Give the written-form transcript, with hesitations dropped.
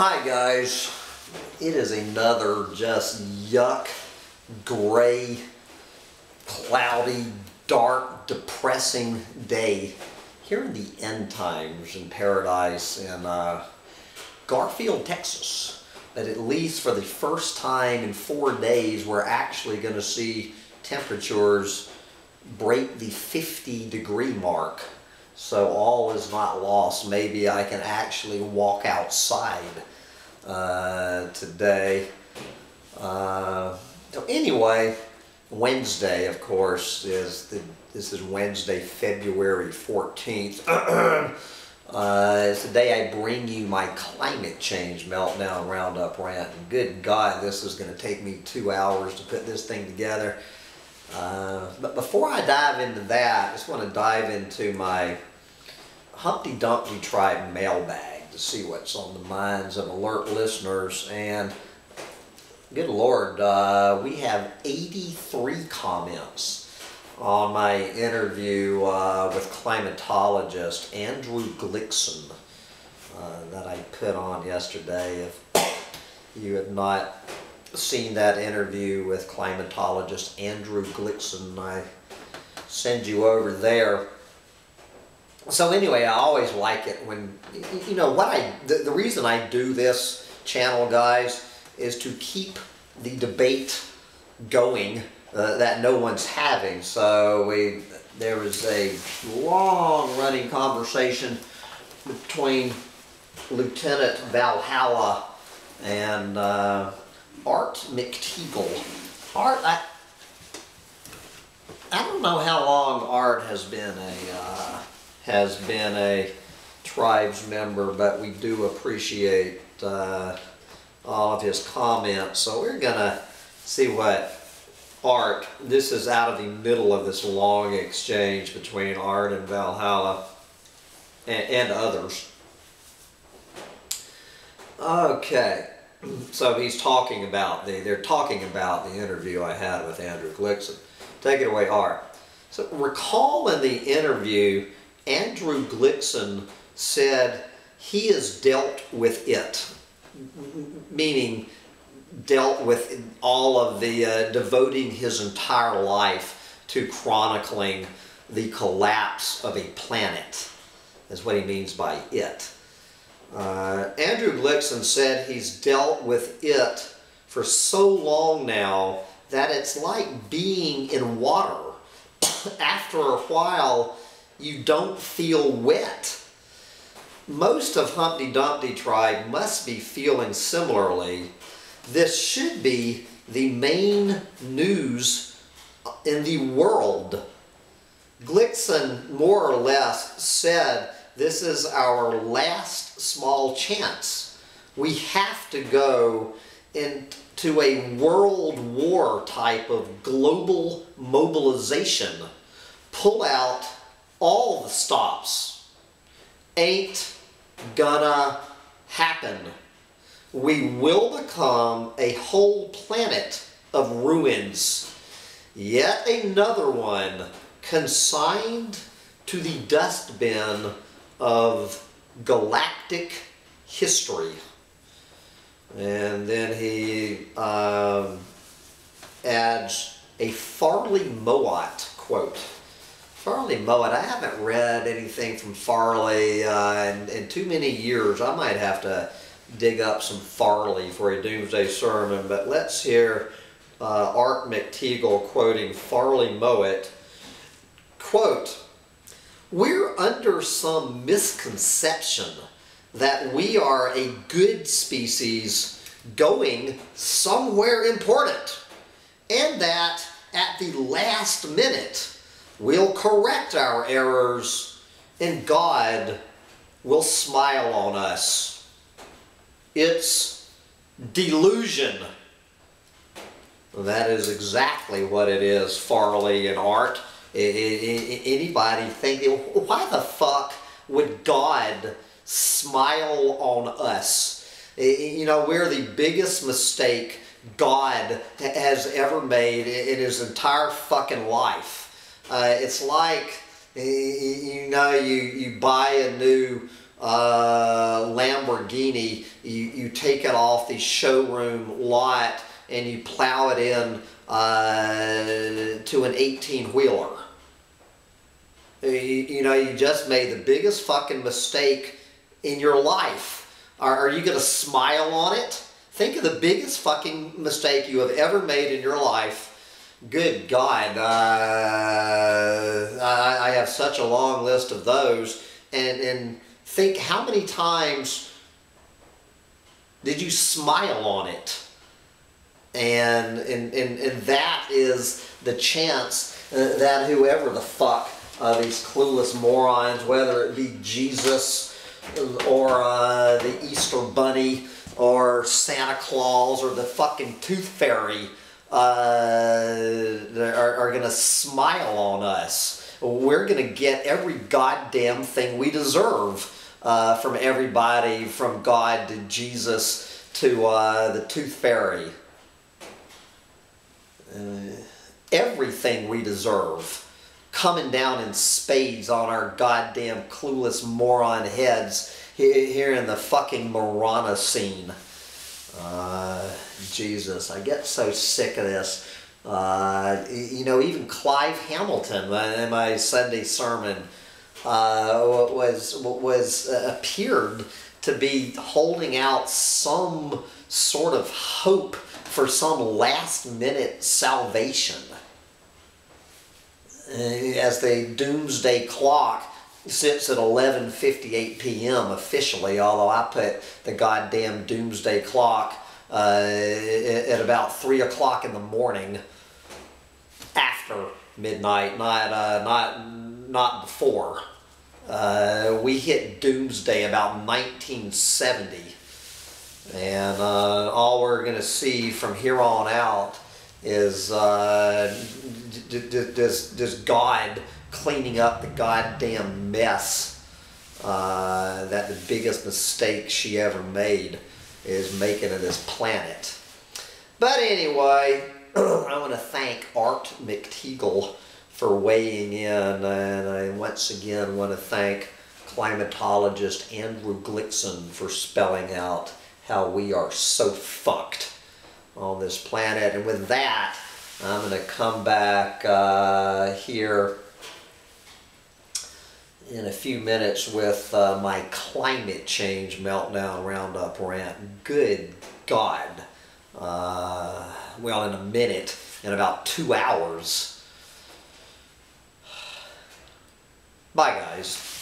Hi guys, it is another just yuck, gray, cloudy, dark, depressing day here in the end times in paradise in Garfield, Texas. But at least for the first time in 4 days, we're actually going to see temperatures break the 50-degree mark. So all is not lost. Maybe I can actually walk outside today. So anyway, Wednesday, of course, this is Wednesday, February 14th. It's the day I bring you my climate change meltdown roundup rant. And good God, this is going to take me 2 hours to put this thing together. But before I dive into that, I just want to dive into my Humpty Dumpty Tribe mailbag to see what's on the minds of alert listeners. And good Lord, we have 83 comments on my interview with climatologist Andrew Glikson that I put on yesterday. If you have not seen that interview with climatologist Andrew Glikson, I send you over there. So anyway, I always like it when, you know, the reason I do this channel, guys, is to keep the debate going that no one's having. So there was a long-running conversation between Lieutenant Valhalla and Art McTeague. Art, I don't know how long Art has been a Tribes member, but we do appreciate all of his comments. So we're gonna see what Art. This is out of the middle of this long exchange between Art and Valhalla and others. Okay. So he's talking about they're talking about the interview I had with Andrew Glikson. Take it away, Art. So recall in the interview, Andrew Glikson said he has dealt with it, meaning dealt with all of the, devoting his entire life to chronicling the collapse of a planet, is what he means by it. Andrew Glikson said he's dealt with it for so long now that it's like being in water. After a while, you don't feel wet. Most of Humpty Dumpty Tribe must be feeling similarly. This should be the main news in the world. Glikson more or less said, this is our last small chance. We have to go into a world war type of global mobilization. Pull out all the stops. Ain't gonna happen. We will become a whole planet of ruins. Yet another one consigned to the dustbin of galactic history. And then he adds a Farley Mowat quote. Farley Mowat, I haven't read anything from Farley in too many years. I might have to dig up some Farley for a doomsday sermon, but let's hear Art McTeague quoting Farley Mowat. Quote, "We're under some misconception that we are a good species going somewhere important, and that at the last minute we'll correct our errors and God will smile on us. It's delusion." That is exactly what it is, Farley and Art. Anybody think, why the fuck would God smile on us? You know, we're the biggest mistake God has ever made in his entire fucking life. It's like, you know, you buy a new Lamborghini, you take it off the showroom lot and you plow it in to an 18-wheeler. You know, you just made the biggest fucking mistake in your life. Are you going to smile on it? Think of the biggest fucking mistake you have ever made in your life. Good God. I have such a long list of those. And think how many times did you smile on it? And that is the chance that whoever the fuck these clueless morons, whether it be Jesus or the Easter Bunny or Santa Claus or the fucking Tooth Fairy, are going to smile on us. We're going to get every goddamn thing we deserve from everybody, from God to Jesus to the Tooth Fairy. Everything we deserve coming down in spades on our goddamn clueless moron heads here in the fucking Marana scene. Jesus, I get so sick of this. You know, even Clive Hamilton in my Sunday sermon appeared to be holding out some sort of hope for some last-minute salvation. As the doomsday clock sits at 11:58 p.m. officially, although I put the goddamn doomsday clock at about 3 o'clock in the morning after midnight, not before. We hit doomsday about 1970. And all we're going to see from here on out is this God cleaning up the goddamn mess that the biggest mistake she ever made is making of this planet. But anyway, I want to thank Art McTeague for weighing in, and I once again want to thank climatologist Andrew Glikson for spelling out how we are so fucked on this planet. And with that, I'm going to come back here in a few minutes with my climate change meltdown roundup rant. Good God. Well, in a minute, in about 2 hours. Bye, guys.